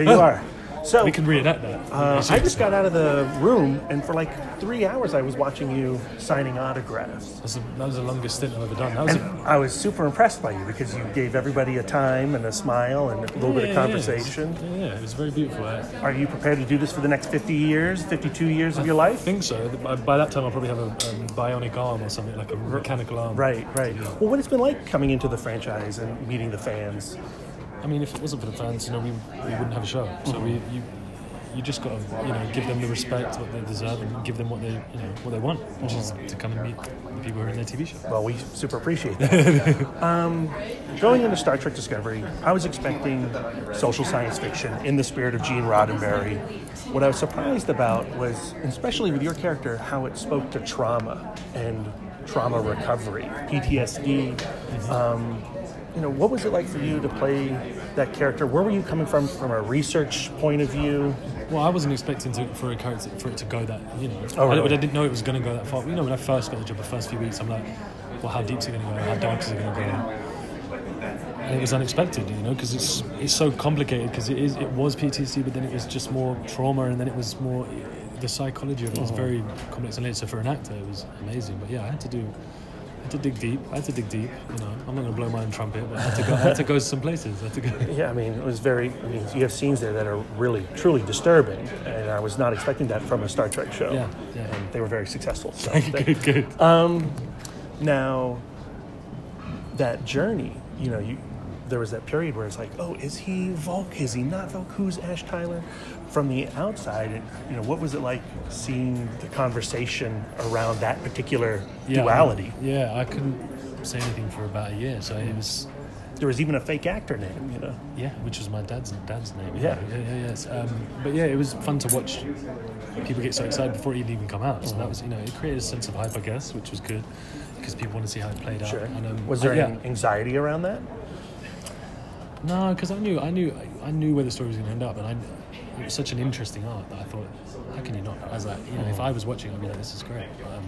Here you are. So we can reenact that. I just got out of the room, and for like 3 hours, I was watching you signing autographs. That was the longest stint I've ever done. I was super impressed by you because you gave everybody a time and a smile and a little bit of conversation. Yeah, it was very beautiful. Are you prepared to do this for the next 50 years, 52 years of your life? I think so. By that time, I'll probably have a bionic arm or something, like a mechanical arm. Right, right. Yeah. Well, what it's been like coming into the franchise and meeting the fans? I mean, if it wasn't for the fans, you know, we wouldn't have a show. So you just got to, you know, give them the respect what they deserve and give them what they, you know, what they want, which is to come and meet the people who are in their TV show. Well, we super appreciate that. Going into Star Trek Discovery, I was expecting social science fiction in the spirit of Gene Roddenberry. What I was surprised about was, especially with your character, how it spoke to trauma and trauma recovery, PTSD. You know, what was it like for you to play that character? Where were you coming from a research point of view? Well, I wasn't expecting for a character for it to go that, you know. Oh, really? I didn't know it was going to go that far. You know, when I first got the job, the first few weeks, I'm like, well, how deep's it going to go? How dark is it going to go? And it was unexpected, you know, because it's so complicated. Because it was PTSD, but then it was just more trauma, and then it was more the psychology of it was very complex and layered. So for an actor, it was amazing. But yeah, I had to dig deep, you know. I'm not going to blow my own trumpet, but I had to go to some places. Yeah, I mean, it was very, I mean, you have scenes there that are really, truly disturbing, and I was not expecting that from a Star Trek show. Yeah, yeah. And they were very successful. So good. Now, that journey, you know, there was that period where it's like, oh, is he Voq? Is he not Voq? Who's Ash Tyler? From the outside, you know, what was it like seeing the conversation around that particular duality? I couldn't say anything for about a year, so it was... There was even a fake actor name, you know? Yeah, which was my dad's name. Yeah. But yeah, it was fun to watch people get so excited before it even come out. So that was, you know, it created a sense of hype, I guess, which was good, because people want to see how it played out. And, was there any anxiety around that? No, because I knew where the story was going to end up, and it was such an interesting art that I thought, how can you not? I was like, you know, if I was watching, I'd be like, this is great. But,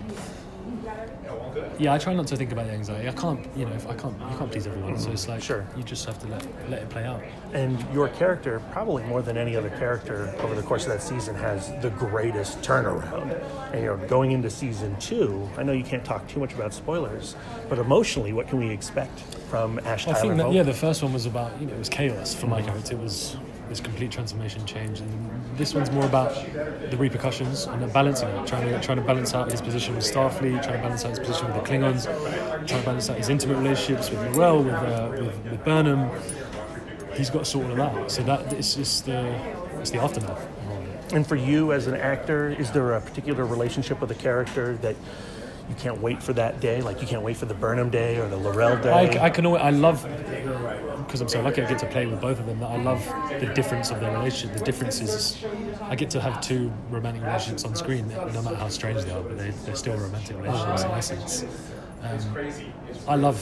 yeah, I try not to think about the anxiety. I can't, you know, you can't please everyone. So it's like, you just have to let it play out. And your character, probably more than any other character over the course of that season, has the greatest turnaround. And you're going into season 2. I know you can't talk too much about spoilers, but emotionally, what can we expect from Ash Tyler? I think that, yeah, the first one was about, you know, it was chaos for my character. It was this complete transformation, change, and this one's more about the repercussions and the balancing it, trying to balance out his position with Starfleet, trying to balance out his position with the Klingons, trying to balance out his intimate relationships with Laurel, with Burnham. He's got to sort all of that. So that it's just the aftermath. And for you as an actor, is there a particular relationship with a character that you can't wait for that day? Like you can't wait for the Burnham day or the Laurel day? I love, because I'm so lucky I get to play with both of them, that I love the difference of their relationship. The difference is I get to have two romantic relationships on screen, no matter how strange they are, but they're still romantic relationships in essence. I love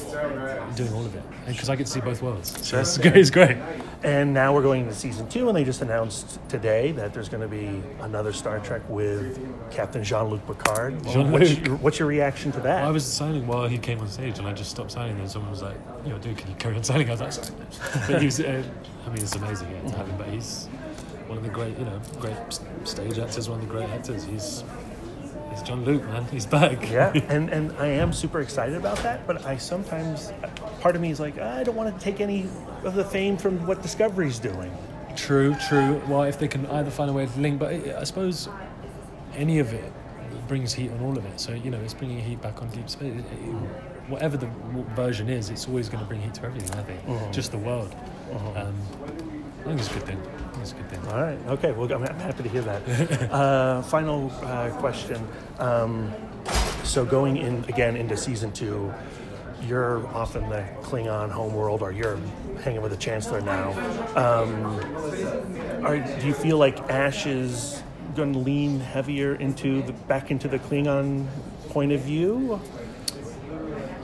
doing all of it because I get to see both worlds. So that's great. It's great. And now we're going into season 2, and they just announced today that there's going to be another Star Trek with Captain Jean-Luc Picard. What's your reaction to that? I was signing while he came on stage, and I just stopped signing, and someone was like, "You know, dude, can you carry on signing?" I was like, "But he was." I mean, it's amazing to have him. But he's one of the great, you know, great stage actors. One of the great actors. It's Jean-Luc, man. He's back. Yeah, and I am super excited about that, but I sometimes, part of me is like, I don't want to take any of the fame from what Discovery's doing. True. Well, if they can either find a way to link, but I suppose any of it brings heat on all of it. So, you know, it's bringing heat back on Deep Space. Whatever the version is, it's always going to bring heat to everything, I think. Just the world. I think it's a good thing. All right. Okay. Well, I'm happy to hear that. Final question. So going in again into season 2, you're off in the Klingon homeworld, or you're hanging with the Chancellor now. Do you feel like Ash is going to lean heavier back into the Klingon point of view?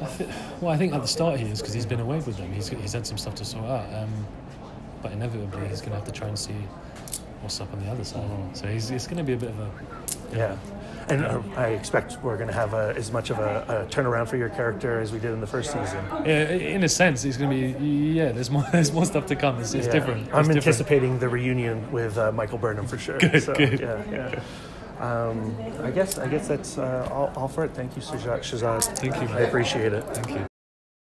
I think at the start he is, because he's been away with them. He's had some stuff to sort out. But inevitably he's going to have to try and see what's up on the other side. So it's going to be a bit of a... Yeah. And I expect we're going to have as much of a turnaround for your character as we did in the first season. Yeah, in a sense, it's going to be, yeah, there's more stuff to come. It's different. I'm anticipating the reunion with Michael Burnham for sure. Good, so, good. Yeah, yeah. I guess that's all for it. Thank you, Shazad. Thank you, man. I appreciate it. Thank you.